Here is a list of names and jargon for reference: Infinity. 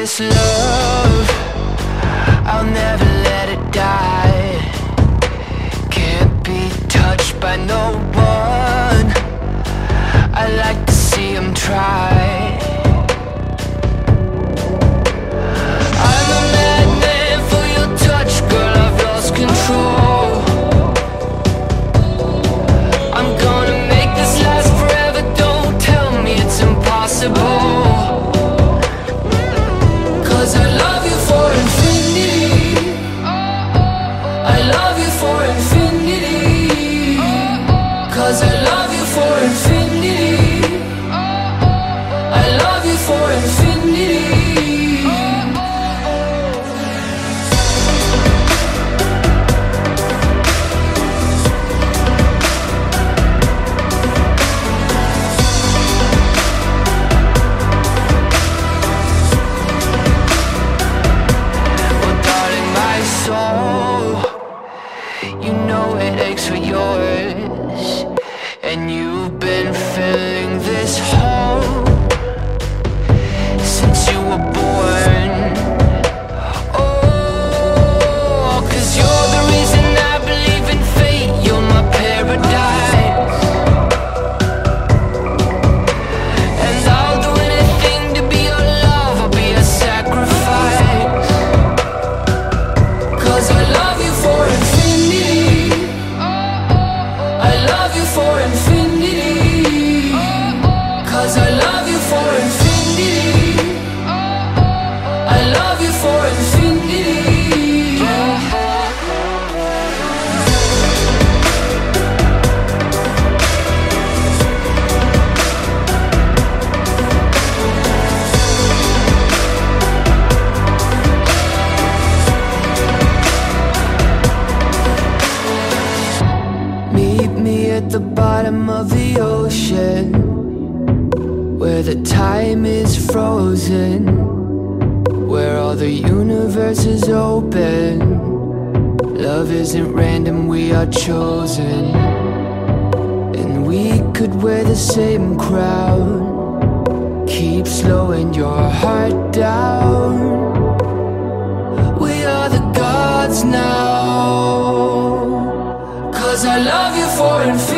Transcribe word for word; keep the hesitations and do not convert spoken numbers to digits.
this love, I'll never let it die. Can't be touched by no one, I like to see them try. I'm a madman for your touch, girl, I've lost control. Cause I love you for infinity, I love you for infinity, cause I love you for infinity, I love you for infinity. You know it aches for yours, and you've been filling this hole since you were born. Oh, cause you're the reason I believe in fate, you're my paradise. And I'll do anything to be your love, I'll be a sacrifice. Cause I love you for infinity, for infinity, cause I love you for infinity, I love you for infinity. At the bottom of the ocean, where the time is frozen, where all the universe is open. Love isn't random, we are chosen. And we could wear the same crown, keep slowing your heart down. We are the gods now, cause I love you for infinity.